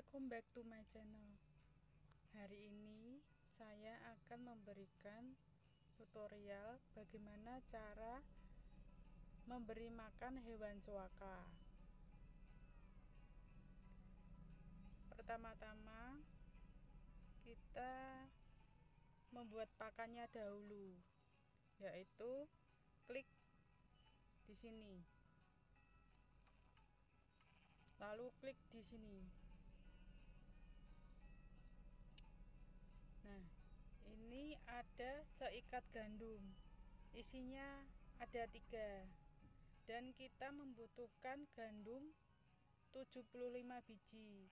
Welcome back to my channel. Hari ini saya akan memberikan tutorial bagaimana cara memberi makan hewan suaka. Pertama-tama kita membuat pakannya dahulu, yaitu klik di sini, lalu klik di sini. Nah, ini ada seikat gandum, isinya ada 3, dan kita membutuhkan gandum 75 biji.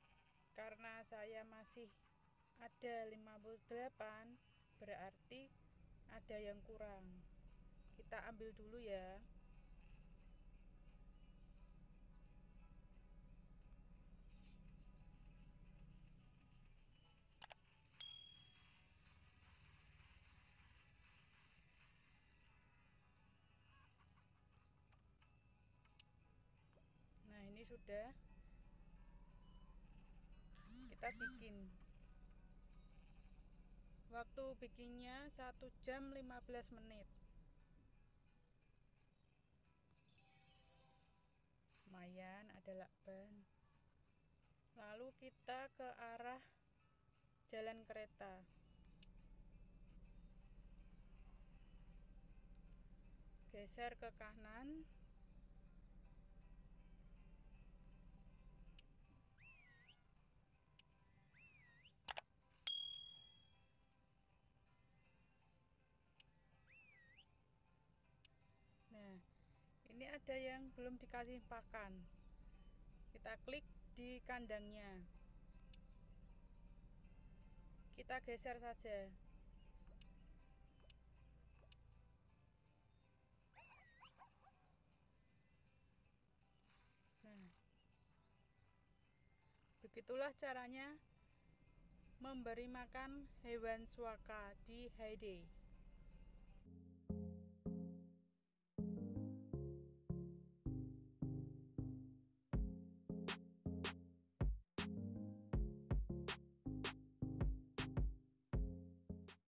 Karena saya masih ada 58, berarti ada yang kurang. Kita ambil dulu ya. Nah, ini sudah kita bikin. Waktu bikinnya 1 jam 15 menit. Lumayan, ada lakban. Lalu kita ke arah jalan kereta. Geser ke kanan. Nah, ini ada yang belum dikasih pakan. Kita klik di kandangnya. Kita geser saja. Nah, begitulah caranya memberi makan hewan suaka di Hay Day.